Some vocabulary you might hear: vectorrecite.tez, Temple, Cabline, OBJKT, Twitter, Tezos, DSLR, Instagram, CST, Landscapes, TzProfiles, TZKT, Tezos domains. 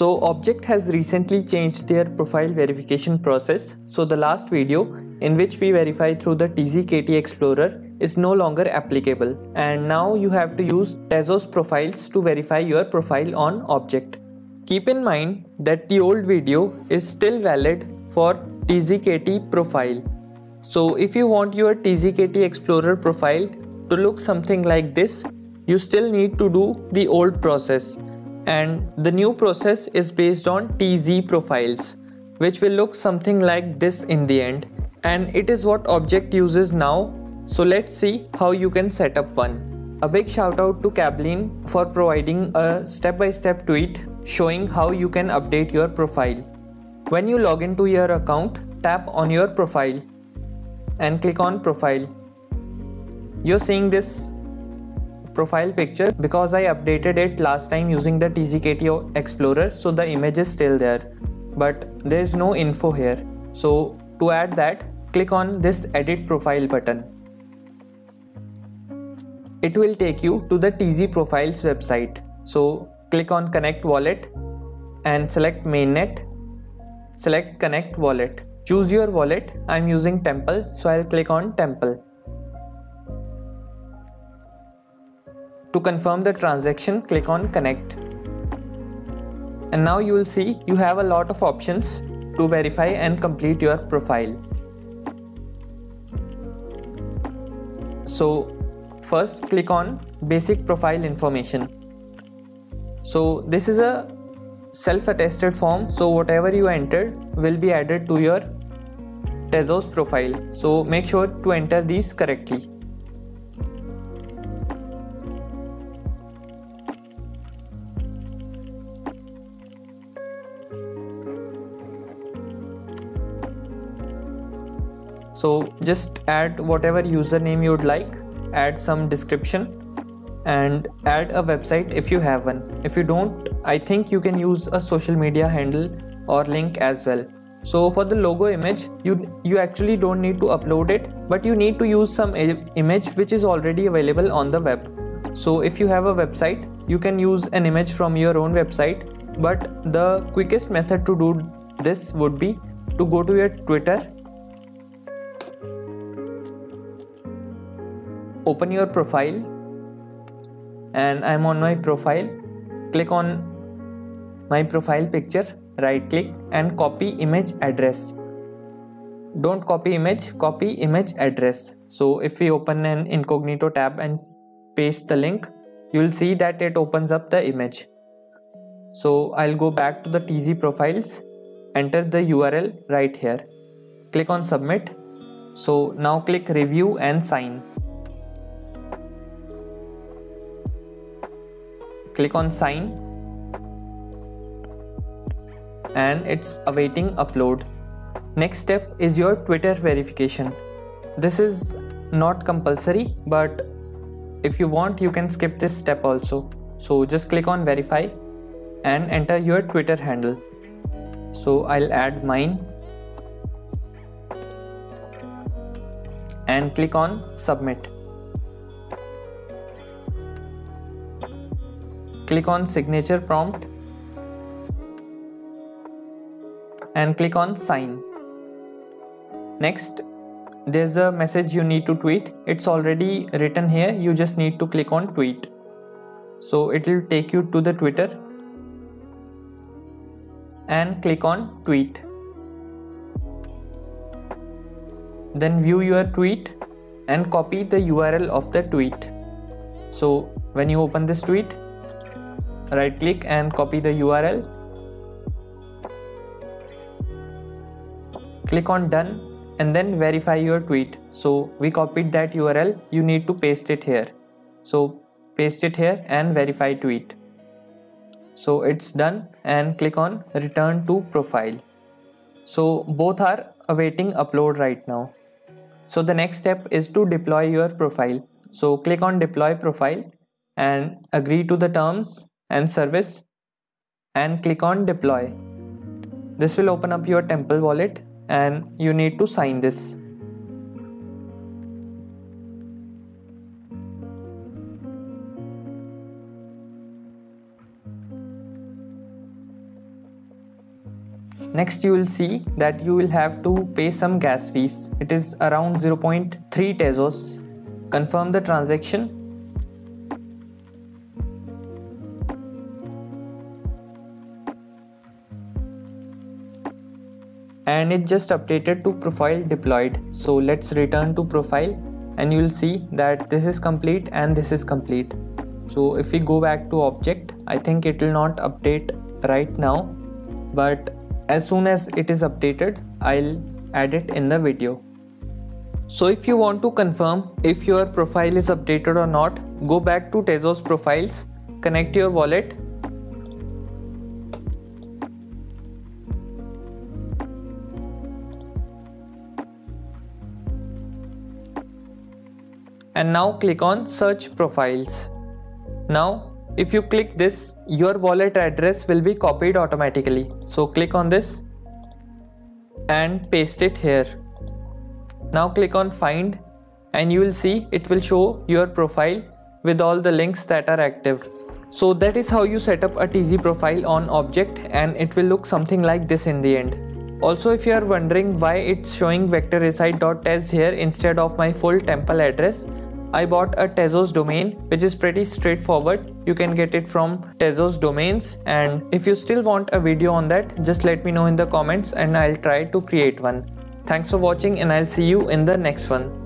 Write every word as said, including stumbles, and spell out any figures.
So Object has recently changed their profile verification process. So the last video in which we verify through the T Z K T Explorer is no longer applicable, and now you have to use Tezos profiles to verify your profile on Object. Keep in mind that the old video is still valid for T Z K T profile. So if you want your T Z K T Explorer profile to look something like this, you still need to do the old process, and the new process is based on TzProfiles, which will look something like this in the end, and it is what Object uses now. So let's see how you can set up one. A big shout out to Cabline for providing a step-by-step tweet showing how you can update your profile. When you log into your account, tap on your profile and click on profile. You're seeing this profile picture because I updated it last time using the T Z K T Explorer, so the image is still there, but there is no info here. So to add that, click on this edit profile button. It will take you to the TzProfiles website. So click on connect wallet and select mainnet, select connect wallet. Choose your wallet. I'm using Temple, so I'll click on Temple. To confirm the transaction, click on connect. And now you will see you have a lot of options to verify and complete your profile. So first click on basic profile information. So this is a self-attested form, so whatever you entered will be added to your Tezos profile. So make sure to enter these correctly. So just add whatever username you would like, add some description, and add a website if you have one. If you don't, I think you can use a social media handle or link as well. So for the logo image, you, you actually don't need to upload it, but you need to use some image which is already available on the web. So if you have a website, you can use an image from your own website, but the quickest method to do this would be to go to your Twitter, open your profile, and I'm on my profile. Click on my profile picture, right click and copy image address. Don't copy image, copy image address. So if we open an incognito tab and paste the link, you'll see that it opens up the image. So I'll go back to the TzProfiles, enter the U R L right here, click on submit. So now click review and sign. Click on sign and it's awaiting upload. Next step is your Twitter verification. This is not compulsory, but if you want you can skip this step also. So just click on verify and enter your Twitter handle. So I'll add mine and click on submit. Click on signature prompt and click on sign. Next, there's a message you need to tweet. It's already written here. You just need to click on tweet. So it will take you to the Twitter and click on tweet. Then view your tweet and copy the U R L of the tweet. So when you open this tweet, right click and copy the U R L. Click on done and then verify your tweet. So we copied that U R L. You need to paste it here. So paste it here and verify tweet. So it's done and click on return to profile. So both are awaiting upload right now. So the next step is to deploy your profile. So click on deploy profile and agree to the terms and service and click on deploy. This will open up your Temple wallet and you need to sign this. Next, you will see that you will have to pay some gas fees. It is around zero point three Tezos. Confirm the transaction. And it just updated to profile deployed. So let's return to profile and you will see that this is complete and this is complete. So if we go back to object, I think it will not update right now, but as soon as it is updated, I'll add it in the video. So if you want to confirm if your profile is updated or not, go back to Tezos profiles, connect your wallet, and now click on search profiles. Now if you click this, your wallet address will be copied automatically. So click on this and paste it here. Now click on find and you will see it will show your profile with all the links that are active. So that is how you set up a T Z profile on object, and it will look something like this in the end. Also, if you are wondering why it's showing vectorrecite.tez here instead of my full temple address, I bought a Tezos domain which is pretty straightforward. You can get it from Tezos domains, and if you still want a video on that, just let me know in the comments and I'll try to create one. Thanks for watching and I'll see you in the next one.